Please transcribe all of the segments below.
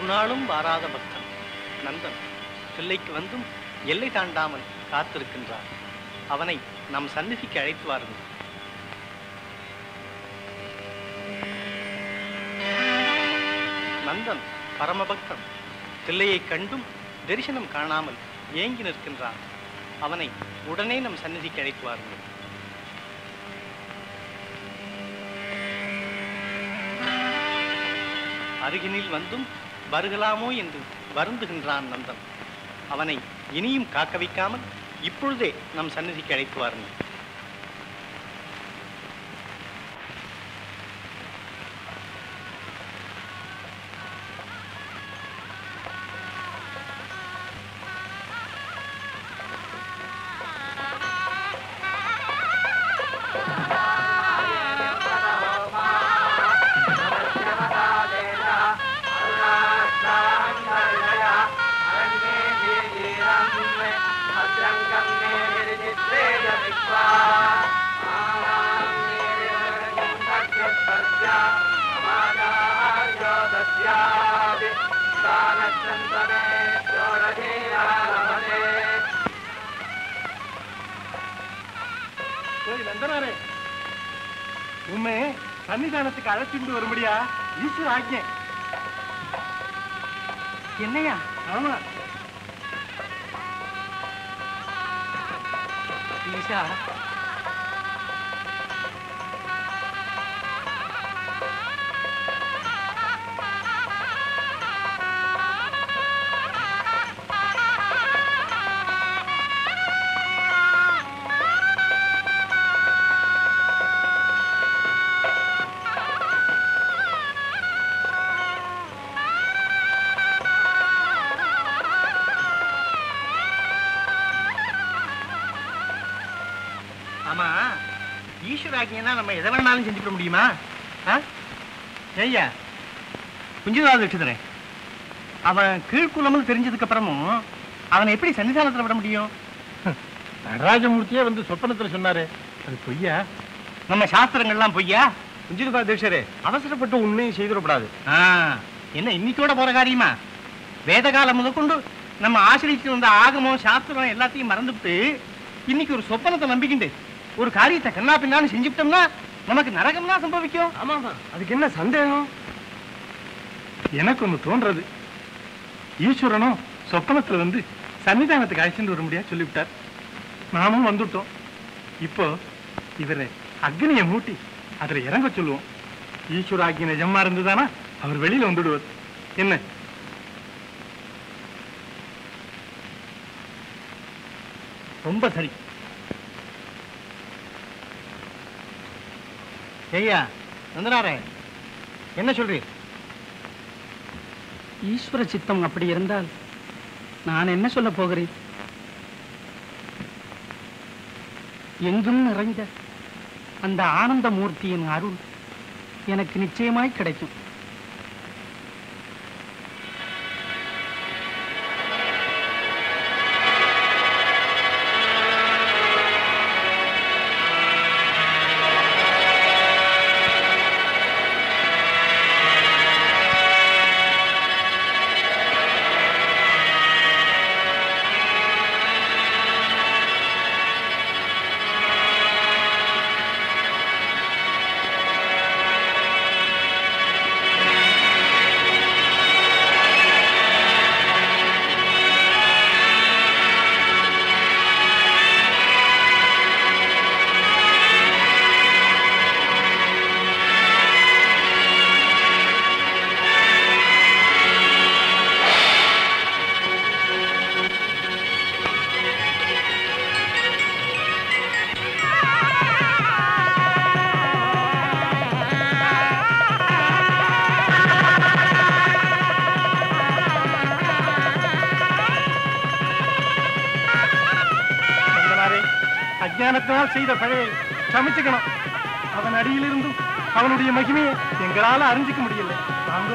ஒருநாளும் வாராத பக்தன் நந்தன் பிள்ளைக்கு வந்தும் எல்லை தாண்டாமல் காத்திருக்கின்றான். அவனை நம் சந்நிதிக்கு அழைத்து வாருங்கள். நந்தன் பரமபக்தன். பிள்ளையை கண்டும் தரிசனம் காணாமல் ஏங்கி நிற்கின்றான். அவனை உடனே நம் சந்நிதிக்கு அழைத்து வாருங்கள். அருகினில் வந்தும் வருகலாமோ என்று வருந்துகின்றான் நந்தன். அவனை இனியும் காக்க வைக்காமல் இப்பொழுதே நம் சந்நிதிக்கு அழைத்து வாருங்கள். உண்மையை சன்னிதானத்துக்கு அழைச்சிட்டு வரும்படியா ஈஸ்வர ஆக்ஞை. என்னையா? ஆமா ஈஷா, நம்ம எதை வேணாலும் செஞ்சுக்க முடியுமா? குஞ்சுதாவது வச்சுதுறேன். அவன் கீழ்குலம்னு தெரிஞ்சதுக்கு அப்புறமும் அவனை எப்படி சன்னிதானத்தில் விட முடியும்? நடராஜமூர்த்தியே வந்து சொப்பனத்தில் சொன்னாரு. அது பொய்யா? நம்ம சாஸ்திரங்கள்லாம் பொய்யா? குஞ்சுதா தீட்சரே, அவசரப்பட்டு உண்மையும் செய்திடப்படாது. என்ன இன்னைக்கோட போற காரியமா? வேத காலம் முதற்கொண்டு நம்ம ஆசிரியத்து வந்த ஆகமம் சாஸ்திரம் எல்லாத்தையும் மறந்துட்டு இன்னைக்கு ஒரு சொப்பனத்தை நம்பிக்கிண்டு ஒரு காரியத்தை கண்ணா பின்னான்னு செஞ்சுட்டோம்னா நமக்கு நரகம்னா சம்பவிக்கும். ஆமாமா, அதுக்கு என்ன சந்தேகம்? எனக்கு ஒன்று தோன்றது, ஈஸ்வரனும் சொப்பனத்தில் வந்து சன்னிதானத்துக்கு அழைச்சிட்டு வர முடியாது சொல்லிவிட்டார். நாமும் வந்துட்டோம். இப்போ இவரை அக்னியை மூட்டி அதில் இறங்க சொல்லுவோம். ஈஸ்வர அக்னி ஜம்மா இருந்துதானா அவர் வெளியில் வந்துடுவார். என்ன ரொம்ப சரி. ஐயா நந்தனாரே, என்ன சொல்றீர்? ஈஸ்வர சித்தம் அப்படி இருந்தால் நான் என்ன சொல்ல போகிறேன்? எங்கும் நிறைந்த அந்த ஆனந்த மூர்த்தியின் அருள் எனக்கு நிச்சயமாய் கிடைக்கும். செய்த பழையை சமைச்சுக்கணும். அவன் அடியிலிருந்தும் அவனுடைய மகிமையை எங்களால அறிஞ்சிக்க முடியல. வாங்க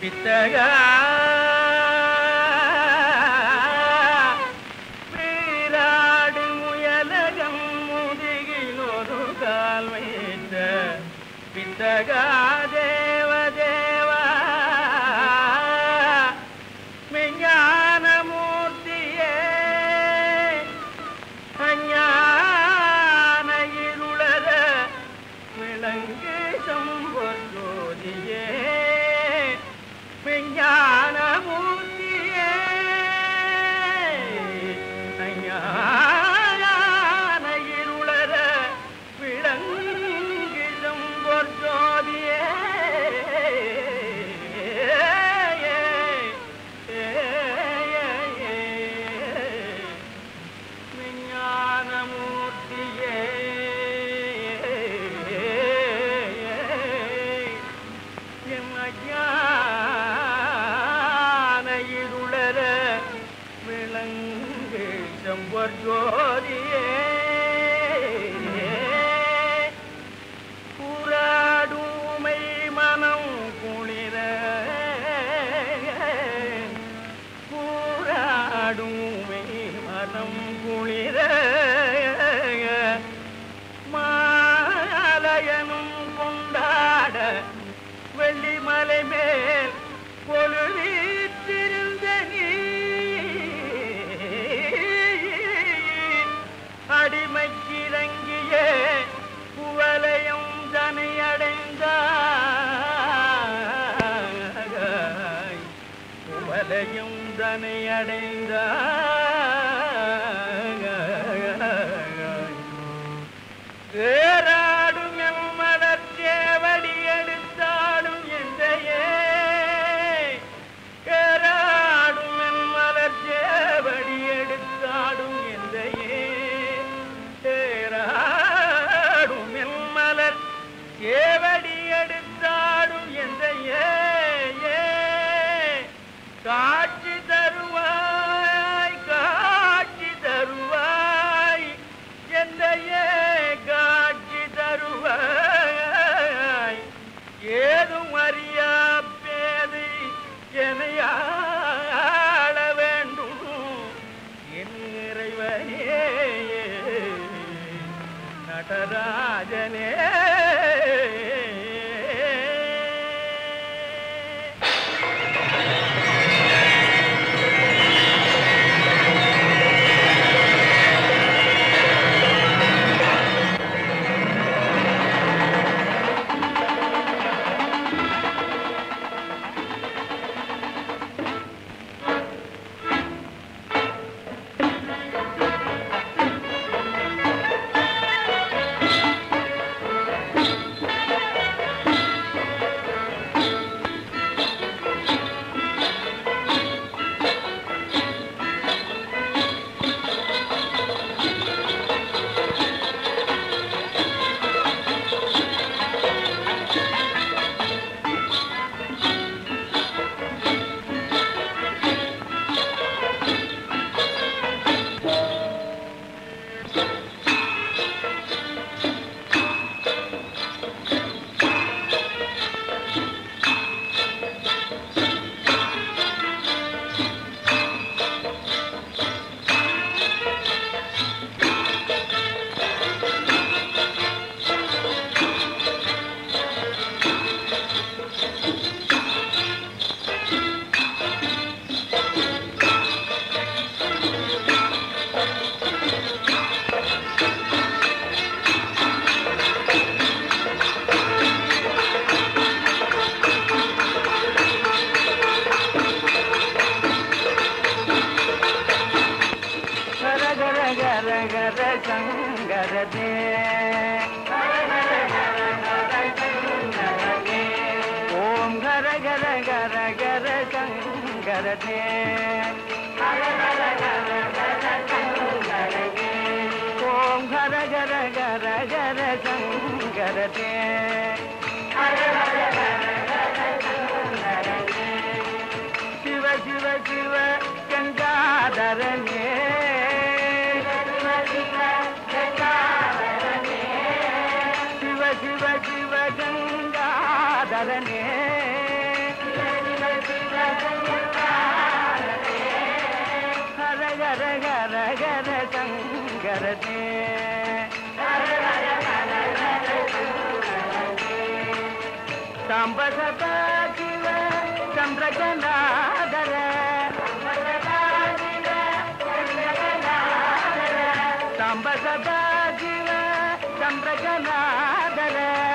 पितगा शिव शिव गंगाधरने गर गर गर संगर दे संबसता शिव चंद्रकनादर संबसता शिव चंद्रकनादर।